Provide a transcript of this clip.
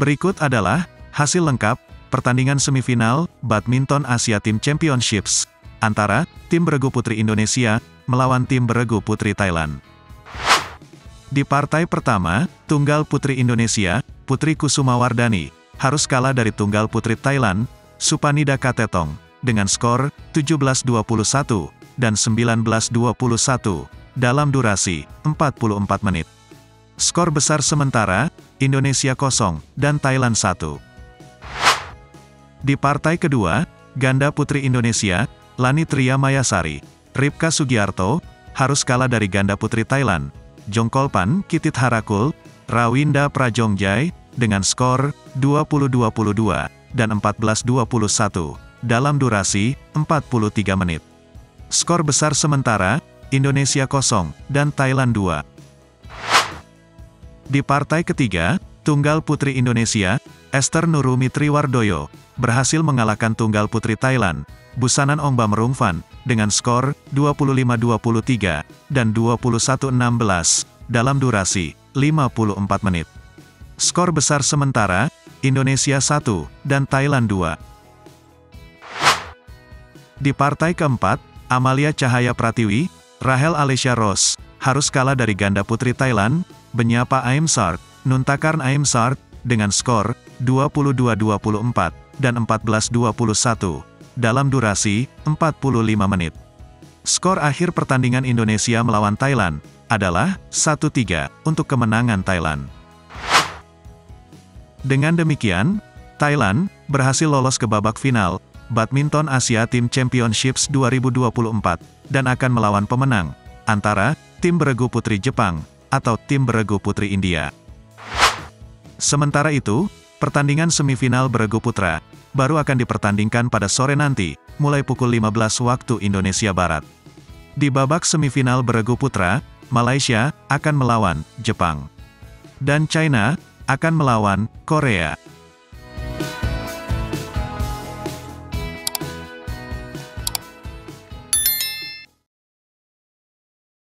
Berikut adalah hasil lengkap pertandingan semifinal Badminton Asia Team Championships antara tim beregu putri Indonesia melawan tim beregu putri Thailand. Di partai pertama, tunggal putri Indonesia, Putri Kusumawardani, harus kalah dari tunggal putri Thailand, Supanida Katetong, dengan skor 17-21 dan 19-21 dalam durasi 44 menit. Skor besar sementara Indonesia 0 dan Thailand 1. Di partai kedua, ganda putri Indonesia, Lani Tria Mayasari Ripka Sugiarto, harus kalah dari ganda putri Thailand, Jongkolpan Kititharakul Rawinda Prajongjai, dengan skor 20-22 dan 14-21 dalam durasi 43 menit. Skor besar sementara Indonesia 0 dan Thailand 2. Di partai ketiga, tunggal putri Indonesia, Ester Nurumitri Wardoyo, berhasil mengalahkan tunggal putri Thailand, Busanan Ongbamrungphan, dengan skor 25-23 dan 21-16 dalam durasi 54 menit. Skor besar sementara Indonesia 1 dan Thailand 2. Di partai keempat, Amalia Cahaya Pratiwi, Rahel Alesha Rose, harus kalah dari ganda putri Thailand, Benyapa Aimsart Nuntakarn Aimsart, dengan skor 22-24 dan 14-21 dalam durasi 45 menit. Skor akhir pertandingan Indonesia melawan Thailand adalah 1-3 untuk kemenangan Thailand. Dengan demikian, Thailand berhasil lolos ke babak final Badminton Asia Team Championships 2024 dan akan melawan pemenang antara tim beregu putri Jepang atau tim beregu putri India. Sementara itu, pertandingan semifinal beregu putra baru akan dipertandingkan pada sore nanti, mulai pukul 15 waktu Indonesia Barat. Di babak semifinal beregu putra, Malaysia akan melawan Jepang, dan China akan melawan Korea.